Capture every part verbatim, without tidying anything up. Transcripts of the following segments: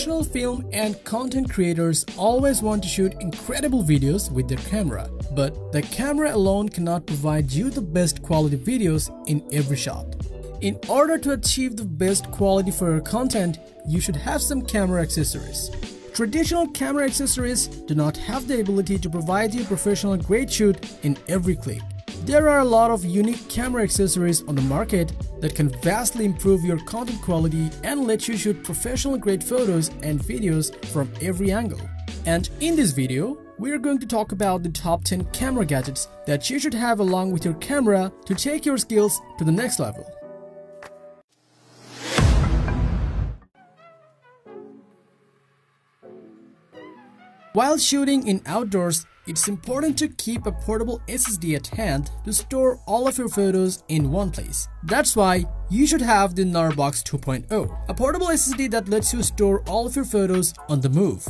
Professional film and content creators always want to shoot incredible videos with their camera, but the camera alone cannot provide you the best quality videos in every shot. In order to achieve the best quality for your content, you should have some camera accessories. Traditional camera accessories do not have the ability to provide you professional grade shoot in every clip. There are a lot of unique camera accessories on the market that can vastly improve your content quality and let you shoot professional grade photos and videos from every angle. And in this video, we are going to talk about the top ten camera gadgets that you should have along with your camera to take your skills to the next level. While shooting in outdoors, it's important to keep a portable S S D at hand to store all of your photos in one place. That's why you should have the Gnarbox two point oh, a portable S S D that lets you store all of your photos on the move.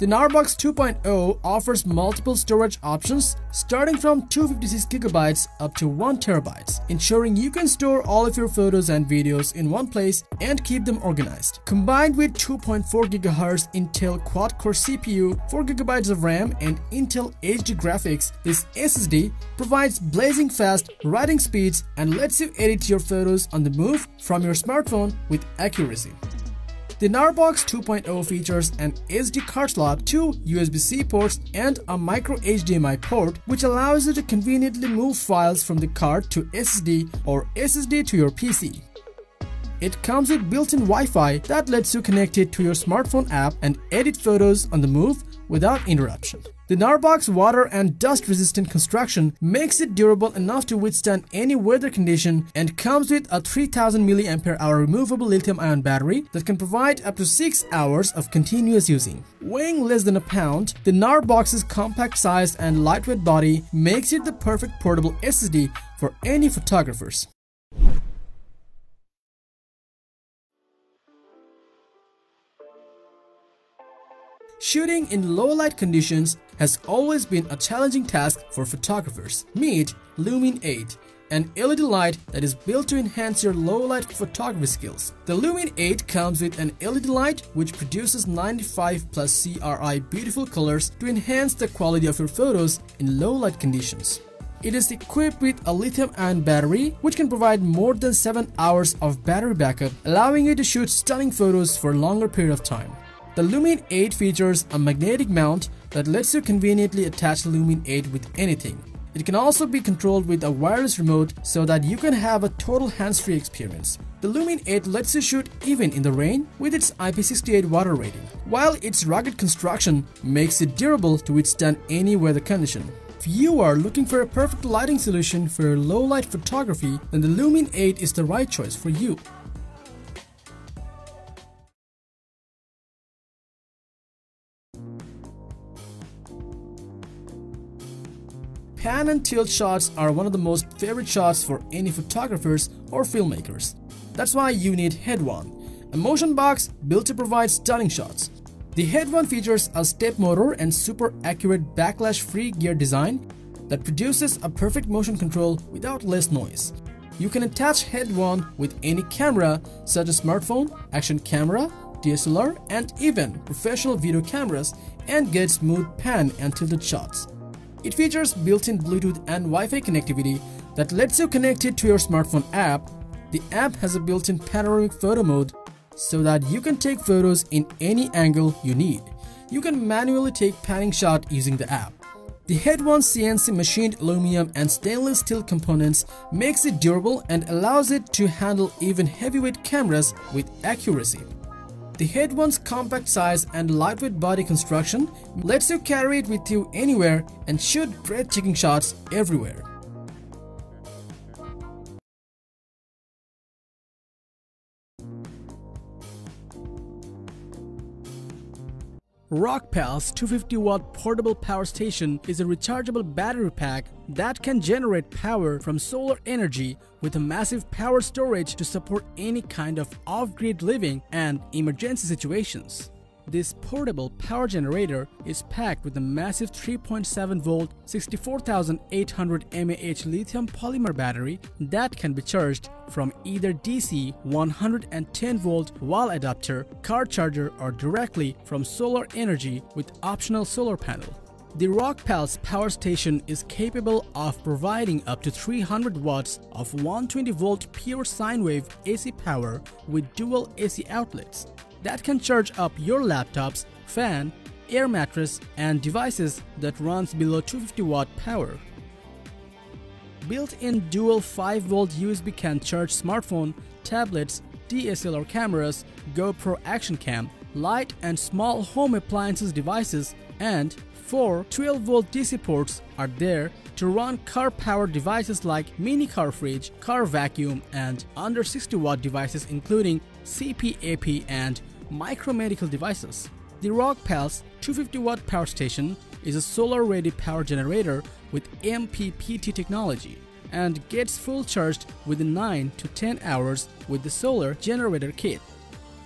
The Gnarbox two point oh offers multiple storage options starting from two hundred fifty-six gigabytes up to one terabyte, ensuring you can store all of your photos and videos in one place and keep them organized. Combined with two point four gigahertz Intel quad-core C P U, four gigabytes of RAM and Intel H D graphics, this S S D provides blazing fast writing speeds and lets you edit your photos on the move from your smartphone with accuracy. The Gnarbox two point oh features an S D card slot, two U S B C ports and a micro H D M I port, which allows you to conveniently move files from the card to S S D or S S D to your P C. It comes with built-in Wi-Fi that lets you connect it to your smartphone app and edit photos on the move without interruption. The Gnarbox water and dust resistant construction makes it durable enough to withstand any weather condition and comes with a three thousand milliamp hour removable lithium-ion battery that can provide up to six hours of continuous using. Weighing less than a pound, the Gnarbox's compact size and lightweight body makes it the perfect portable S S D for any photographers. Shooting in low-light conditions has always been a challenging task for photographers. Meet Lumin eight, an L E D light that is built to enhance your low-light photography skills. The Lumin eight comes with an L E D light which produces ninety-five plus C R I beautiful colors to enhance the quality of your photos in low-light conditions. It is equipped with a lithium-ion battery which can provide more than seven hours of battery backup, allowing you to shoot stunning photos for a longer period of time. The Lumin eight features a magnetic mount that lets you conveniently attach the Lumin eight with anything. It can also be controlled with a wireless remote so that you can have a total hands-free experience. The Lumin eight lets you shoot even in the rain with its I P six eight water rating, while its rugged construction makes it durable to withstand any weather condition. If you are looking for a perfect lighting solution for your low-light photography, then the Lumin eight is the right choice for you. Pan and tilt shots are one of the most favorite shots for any photographers or filmmakers. That's why you need Head One, a motion box built to provide stunning shots. The Head One features a step motor and super accurate backlash-free gear design that produces a perfect motion control without less noise. You can attach Head One with any camera such as smartphone, action camera, D S L R and even professional video cameras and get smooth pan and tilted shots. It features built-in Bluetooth and Wi-Fi connectivity that lets you connect it to your smartphone app. The app has a built-in panoramic photo mode so that you can take photos in any angle you need. You can manually take panning shot using the app. The Head One C N C machined aluminum and stainless steel components makes it durable and allows it to handle even heavyweight cameras with accuracy. The Head One's compact size and lightweight body construction lets you carry it with you anywhere and shoot breathtaking shots everywhere. Rockpal's two hundred fifty watt portable power station is a rechargeable battery pack that can generate power from solar energy with a massive power storage to support any kind of off-grid living and emergency situations. This portable power generator is packed with a massive three point seven volt sixty-four thousand eight hundred milliamp hour lithium polymer battery that can be charged from either D C one hundred ten volt wall adapter, car charger, or directly from solar energy with optional solar panel. The Rockpal's power station is capable of providing up to three hundred watts of one hundred twenty volt pure sine wave A C power with dual A C outlets that can charge up your laptops, fan, air mattress, and devices that runs below two hundred fifty watt power. Built-in dual five volt U S B can charge smartphone, tablets, D S L R cameras, GoPro action cam, light and small home appliances devices, and four twelve volt D C ports are there to run car powered devices like mini car fridge, car vacuum, and under sixty watt devices including C P A P and micromedical devices. The Rockpal's two hundred fifty watt power station is a solar ready power generator with M P P T technology and gets full charged within nine to ten hours with the solar generator kit.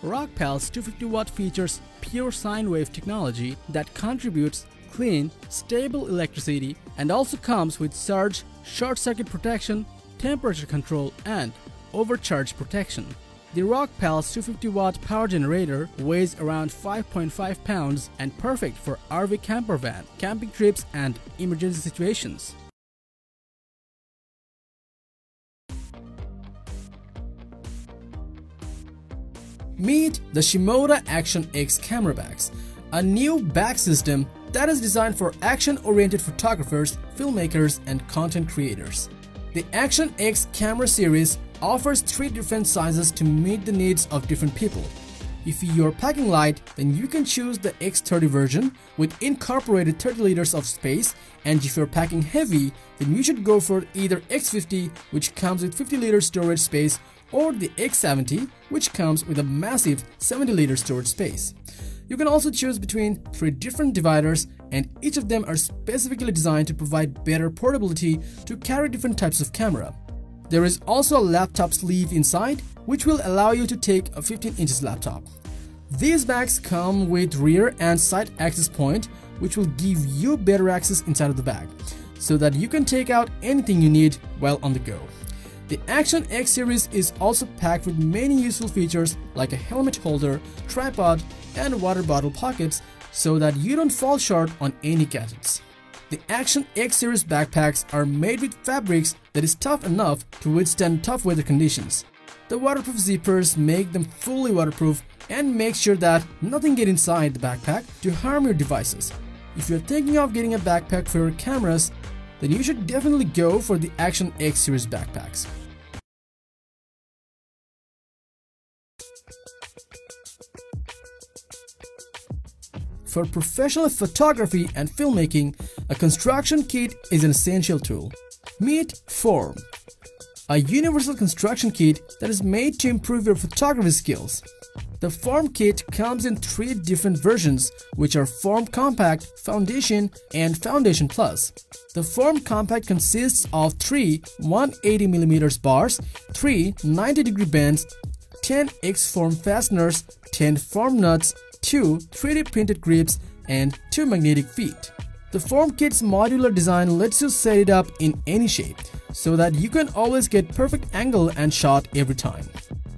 Rockpal's two hundred fifty watt features pure sine wave technology that contributes clean, stable electricity and also comes with surge, short circuit protection, temperature control, and overcharge protection. The Rockpal's two hundred fifty watt power generator weighs around five point five pounds and perfect for R V camper van, camping trips, and emergency situations. Meet the Shimoda Action X camera bags, a new bag system that is designed for action-oriented photographers, filmmakers, and content creators. The Action X camera series offers three different sizes to meet the needs of different people. If you're packing light, then you can choose the X thirty version with incorporated thirty liters of space, and if you're packing heavy, then you should go for either X fifty, which comes with fifty liters storage space, or the X seventy, which comes with a massive seventy liter storage space. You can also choose between three different dividers, and each of them are specifically designed to provide better portability to carry different types of camera. There is also a laptop sleeve inside, which will allow you to take a fifteen inches laptop. These bags come with rear and side access point, which will give you better access inside of the bag, so that you can take out anything you need while on the go. The Action X series is also packed with many useful features like a helmet holder, tripod, and water bottle pockets so that you don't fall short on any gadgets. The Action X series backpacks are made with fabrics that is tough enough to withstand tough weather conditions. The waterproof zippers make them fully waterproof and make sure that nothing gets inside the backpack to harm your devices. If you're thinking of getting a backpack for your cameras, then you should definitely go for the Action X series backpacks. For professional photography and filmmaking, a construction kit is an essential tool. Meet Form, a universal construction kit that is made to improve your photography skills. The Form kit comes in three different versions, which are Form Compact, Foundation, and Foundation Plus. The Form Compact consists of three one hundred eighty millimeter bars, three ninety degree bends, ten X form fasteners, ten form nuts, two three D printed grips, and two magnetic feet. The Form kit's modular design lets you set it up in any shape, so that you can always get perfect angle and shot every time.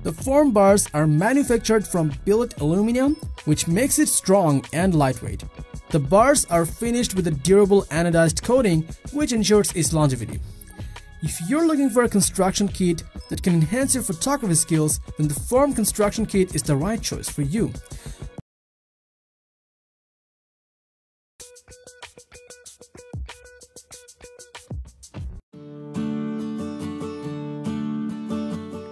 The Form bars are manufactured from billet aluminum, which makes it strong and lightweight. The bars are finished with a durable anodized coating, which ensures its longevity. If you're looking for a construction kit that can enhance your photography skills, then the Form construction kit is the right choice for you.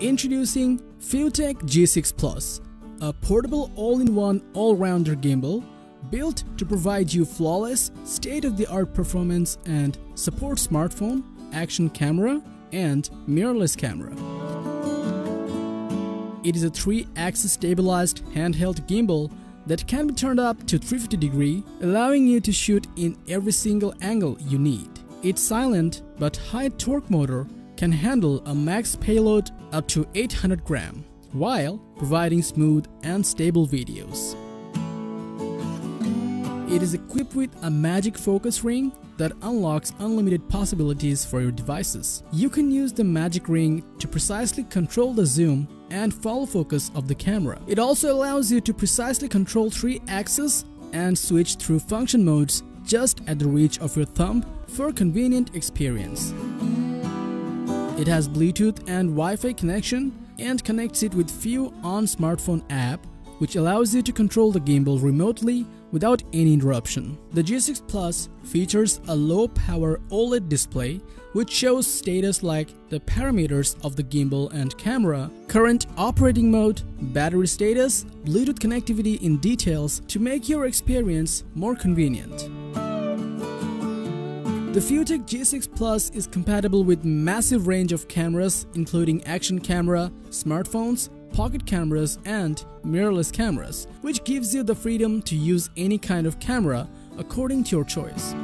Introducing FeiyuTech G six Plus, a portable all-in-one all-rounder gimbal built to provide you flawless, state-of-the-art performance and support smartphone, action camera, and mirrorless camera. It is a three axis stabilized handheld gimbal that can be turned up to three hundred fifty degrees, allowing you to shoot in every single angle you need. Its silent but high torque motor can handle a max payload up to eight hundred grams while providing smooth and stable videos. It is equipped with a magic focus ring that unlocks unlimited possibilities for your devices. You can use the magic ring to precisely control the zoom and follow focus of the camera. It also allows you to precisely control three axes and switch through function modes just at the reach of your thumb for convenient experience. It has Bluetooth and Wi-Fi connection and connects it with Feiyu on smartphone app, which allows you to control the gimbal remotely without any interruption. The G six Plus features a low-power OLED display which shows status like the parameters of the gimbal and camera, current operating mode, battery status, Bluetooth connectivity in details to make your experience more convenient. The FeiyuTech G six Plus is compatible with massive range of cameras including action camera, smartphones, pocket cameras and mirrorless cameras, which gives you the freedom to use any kind of camera according to your choice.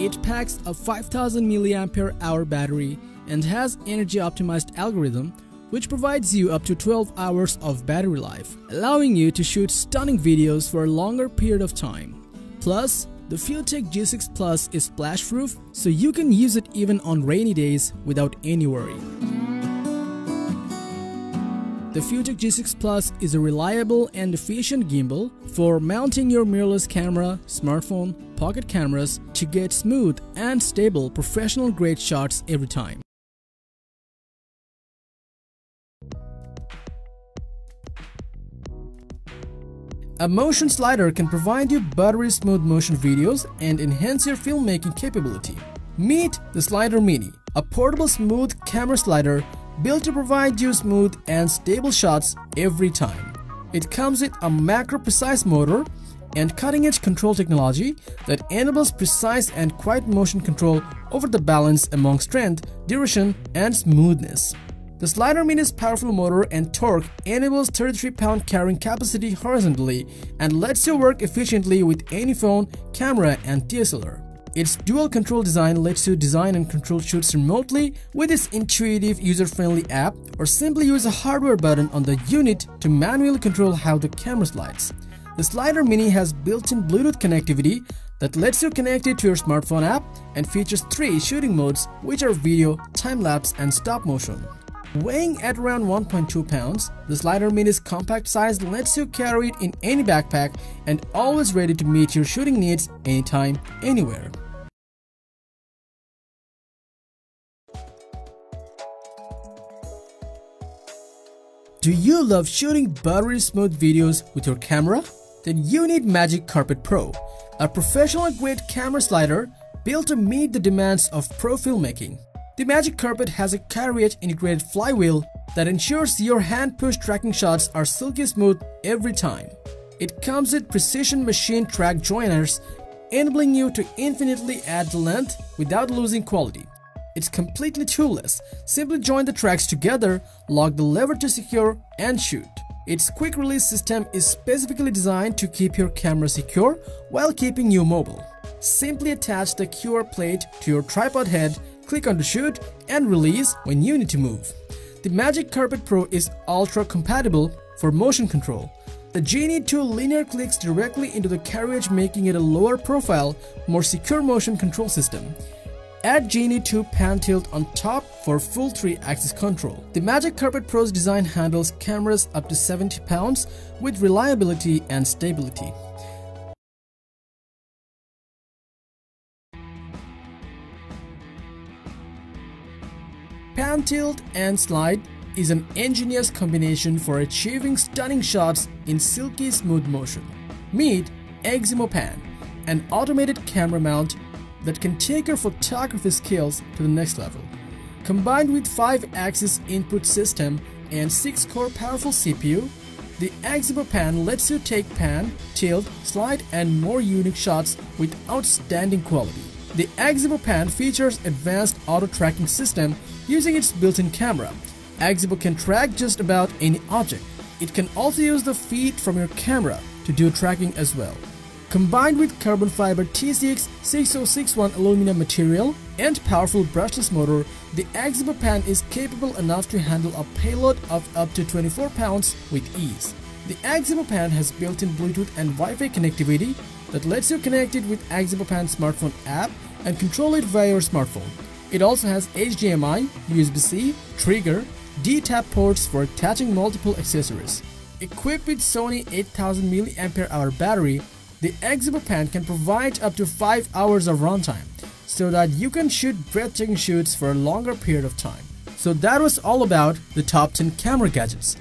It packs a five thousand milliamp hour battery and has energy optimized algorithm which provides you up to twelve hours of battery life, allowing you to shoot stunning videos for a longer period of time. Plus, the FeiyuTech G six Plus is splash-proof, so you can use it even on rainy days without any worry. The FeiyuTech G six Plus is a reliable and efficient gimbal for mounting your mirrorless camera, smartphone, pocket cameras to get smooth and stable professional-grade shots every time. A motion slider can provide you buttery smooth motion videos and enhance your filmmaking capability. Meet the Slider Mini, a portable smooth camera slider built to provide you smooth and stable shots every time. It comes with a macro-precise motor and cutting-edge control technology that enables precise and quiet motion control over the balance among strength, duration, and smoothness. The Slider Mini's powerful motor and torque enables thirty-three pound carrying capacity horizontally and lets you work efficiently with any phone, camera, and D S L R. Its dual control design lets you design and control shoots remotely with its intuitive user-friendly app, or simply use a hardware button on the unit to manually control how the camera slides. The Slider Mini has built-in Bluetooth connectivity that lets you connect it to your smartphone app and features three shooting modes which are video, time-lapse and stop-motion. Weighing at around one point two pounds, the Slider Mini's compact size lets you carry it in any backpack and always ready to meet your shooting needs anytime, anywhere. Do you love shooting buttery smooth videos with your camera? Then you need Magic Carpet Pro, a professional-grade camera slider built to meet the demands of pro filmmaking. The Magic Carpet has a carriage integrated flywheel that ensures your hand-push tracking shots are silky smooth every time. It comes with precision machine track joiners, enabling you to infinitely add the length without losing quality. It's completely toolless. Simply join the tracks together, lock the lever to secure, and shoot. Its quick release system is specifically designed to keep your camera secure while keeping you mobile. Simply attach the Q R plate to your tripod head, click on to shoot and release when you need to move. The Magic Carpet Pro is ultra-compatible for motion control. The Genie two linear clicks directly into the carriage, making it a lower profile, more secure motion control system. Add Genie two pan tilt on top for full three axis control. The Magic Carpet Pro's design handles cameras up to seventy pounds with reliability and stability. Pan tilt and slide is an ingenious combination for achieving stunning shots in silky smooth motion. Meet Eximo Pan, an automated camera mount that can take your photography skills to the next level. Combined with five axis input system and six core powerful C P U, the Eximo Pan lets you take pan, tilt, slide and more unique shots with outstanding quality. The Eximo Pan features advanced auto-tracking system using its built-in camera. Eximo can track just about any object. It can also use the feed from your camera to do tracking as well. Combined with carbon fiber T C X six oh six one aluminum material and powerful brushless motor, the Eximo Pan is capable enough to handle a payload of up to twenty-four pounds with ease. The Eximo Pan has built-in Bluetooth and Wi-Fi connectivity that lets you connect it with Eximo Pan smartphone app and control it via your smartphone. It also has H D M I, U S B C, trigger, D tap ports for attaching multiple accessories. Equipped with Sony eight thousand milliamp hour battery, the Eximo Pan can provide up to five hours of runtime, so that you can shoot breathtaking shoots for a longer period of time. So that was all about the top ten camera gadgets.